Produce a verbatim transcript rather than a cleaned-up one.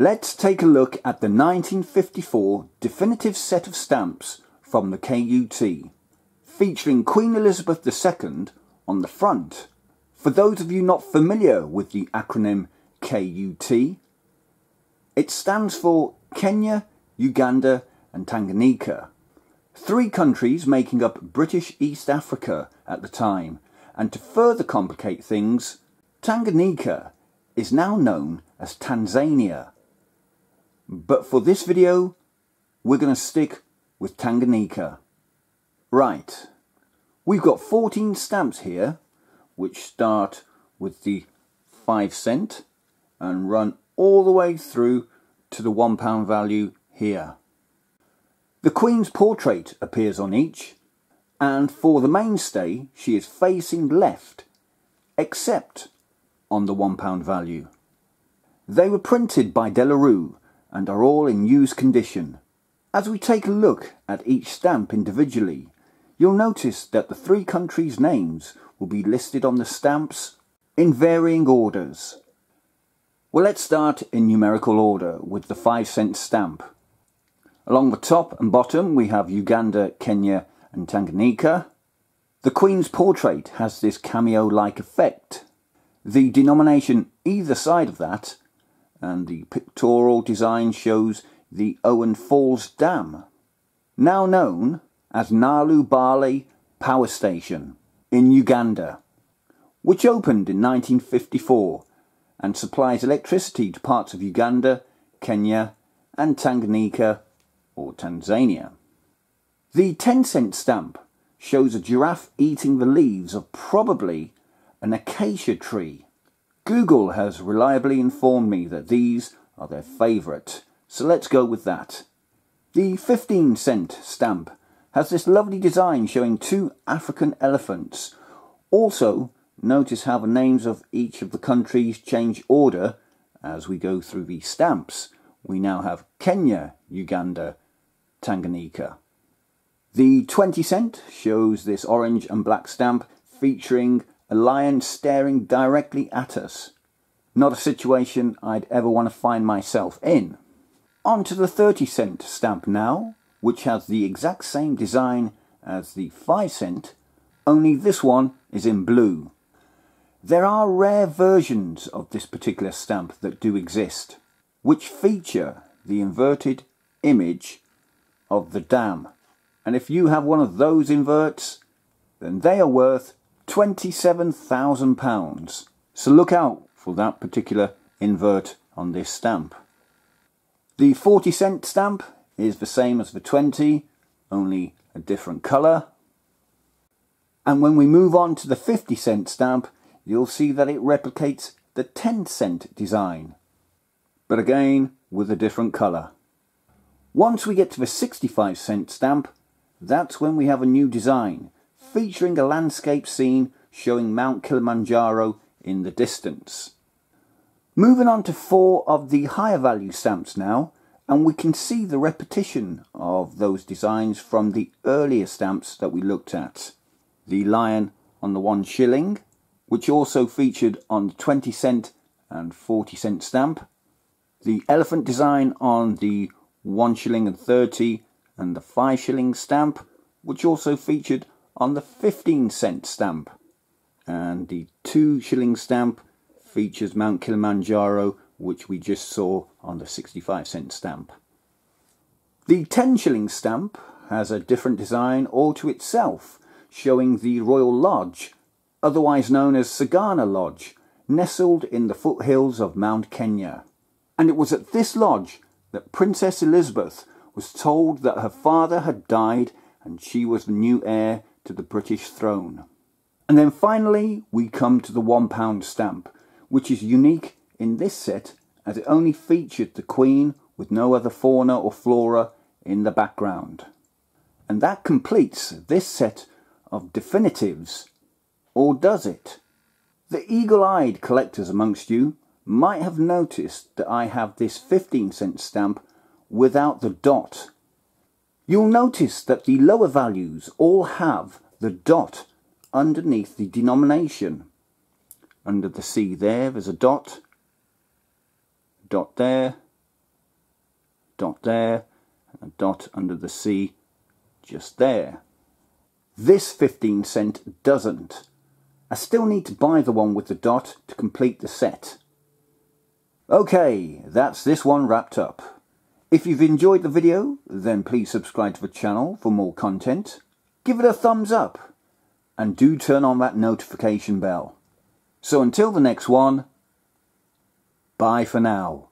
Let's take a look at the nineteen fifty-four definitive set of stamps from the K U T, featuring Queen Elizabeth the Second on the front. For those of you not familiar with the acronym K U T, it stands for Kenya, Uganda and Tanganika, three countries making up British East Africa at the time, and to further complicate things, Tanganika is now known as Tanzania. But for this video, we're going to stick with Tanganika. Right, we've got fourteen stamps here, which start with the five cent and run all the way through to the one pound value here. The Queen's portrait appears on each, and for the mainstay, she is facing left, except on the one pound value. They were printed by Delarue and are all in used condition. As we take a look at each stamp individually, you'll notice that the three countries' names will be listed on the stamps in varying orders. Well, let's start in numerical order with the five cent stamp. Along the top and bottom we have Uganda, Kenya and Tanganyika. The Queen's portrait has this cameo-like effect. The denomination either side of that, and the pictorial design shows the Owen Falls Dam, now known as Nalubaale Power Station in Uganda, which opened in nineteen fifty-four and supplies electricity to parts of Uganda, Kenya and Tanganyika or Tanzania. The ten cent stamp shows a giraffe eating the leaves of probably an acacia tree. Google has reliably informed me that these are their favourite, so let's go with that. The fifteen cent stamp has this lovely design showing two African elephants. Also, notice how the names of each of the countries change order as we go through these stamps. We now have Kenya, Uganda, Tanganyika. The twenty cent shows this orange and black stamp featuring a lion staring directly at us. Not a situation I'd ever want to find myself in. On to the thirty cent stamp now, which has the exact same design as the five cent, only this one is in blue. There are rare versions of this particular stamp that do exist, which feature the inverted image of the dam. And if you have one of those inverts, then they are worth twenty-seven thousand pounds. So look out for that particular invert on this stamp. The forty cent stamp is the same as the twenty, only a different colour. And when we move on to the fifty cent stamp, you'll see that it replicates the ten cent design, but again with a different colour. Once we get to the sixty-five cent stamp, that's when we have a new design, featuring a landscape scene showing Mount Kilimanjaro in the distance. Moving on to four of the higher value stamps now, and we can see the repetition of those designs from the earlier stamps that we looked at. The lion on the one shilling, which also featured on the twenty cent and forty cent stamp. The elephant design on the one shilling and thirty and the five shilling stamp, which also featured on the fifteen cent stamp, and the two shilling stamp features Mount Kilimanjaro, which we just saw on the sixty-five cent stamp. The ten shilling stamp has a different design all to itself, showing the Royal Lodge, otherwise known as Sagana Lodge, nestled in the foothills of Mount Kenya. And it was at this lodge that Princess Elizabeth was told that her father had died and she was the new heir to the British throne. And then finally we come to the one pound stamp, which is unique in this set as it only featured the Queen with no other fauna or flora in the background. And that completes this set of definitives, or does it? The eagle-eyed collectors amongst you might have noticed that I have this fifteen cent stamp without the dot. You'll notice that the lower values all have the dot underneath the denomination. Under the C there, there's a dot, dot there, dot there, and a dot under the C just there. This fifteen cent doesn't. I still need to buy the one with the dot to complete the set. Okay, that's this one wrapped up. If you've enjoyed the video, then please subscribe to the channel for more content. Give it a thumbs up, and do turn on that notification bell. So until the next one, bye for now.